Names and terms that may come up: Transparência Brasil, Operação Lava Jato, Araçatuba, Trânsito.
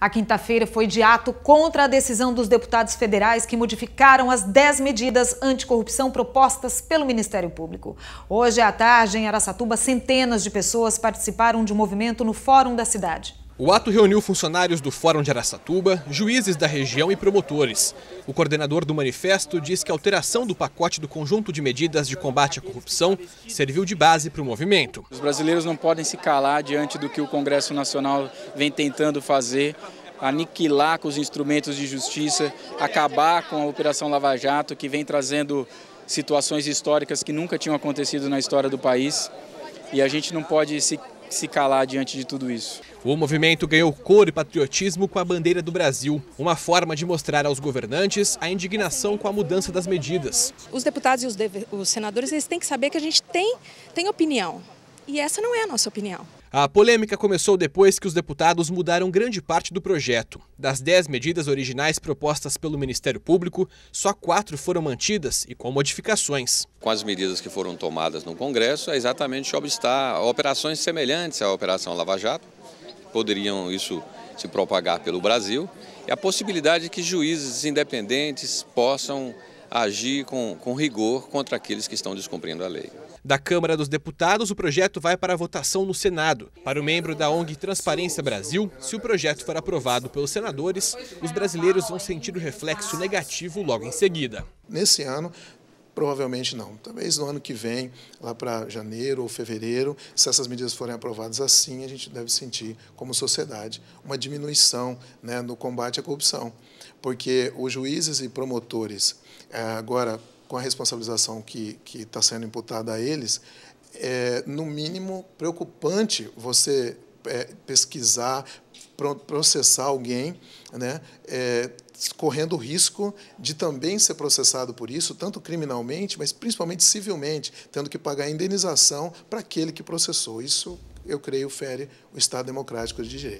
A quinta-feira foi de ato contra a decisão dos deputados federais que modificaram as 10 medidas anticorrupção propostas pelo Ministério Público. Hoje à tarde, em Araçatuba, centenas de pessoas participaram de um movimento no Fórum da cidade. O ato reuniu funcionários do Fórum de Araçatuba, juízes da região e promotores. O coordenador do manifesto diz que a alteração do pacote do conjunto de medidas de combate à corrupção serviu de base para o movimento. Os brasileiros não podem se calar diante do que o Congresso Nacional vem tentando fazer, aniquilar com os instrumentos de justiça, acabar com a Operação Lava Jato, que vem trazendo situações históricas que nunca tinham acontecido na história do país. E a gente não pode se calar diante de tudo isso. O movimento ganhou cor e patriotismo com a bandeira do Brasil, uma forma de mostrar aos governantes a indignação com a mudança das medidas. Os deputados e os senadores, eles têm que saber que a gente tem opinião, e essa não é a nossa opinião. A polêmica começou depois que os deputados mudaram grande parte do projeto. Das 10 medidas originais propostas pelo Ministério Público, só 4 foram mantidas e com modificações. Com as medidas que foram tomadas no Congresso, é exatamente obstar operações semelhantes à Operação Lava Jato, poderiam isso se propagar pelo Brasil, e a possibilidade que juízes independentes possam agir com rigor contra aqueles que estão descumprindo a lei. Da Câmara dos Deputados, o projeto vai para a votação no Senado. Para o membro da ONG Transparência Brasil, se o projeto for aprovado pelos senadores, os brasileiros vão sentir o reflexo negativo logo em seguida. Nesse ano, provavelmente não. Talvez no ano que vem, lá para janeiro ou fevereiro, se essas medidas forem aprovadas assim, a gente deve sentir, como sociedade, uma diminuição, né, no combate à corrupção. Porque os juízes e promotores, agora, com a responsabilização que está sendo imputada a eles, é, no mínimo, preocupante você pesquisar, processar alguém, né, correndo o risco de também ser processado por isso, tanto criminalmente, mas principalmente civilmente, tendo que pagar indenização para aquele que processou. Isso, eu creio, fere o Estado democrático de direito.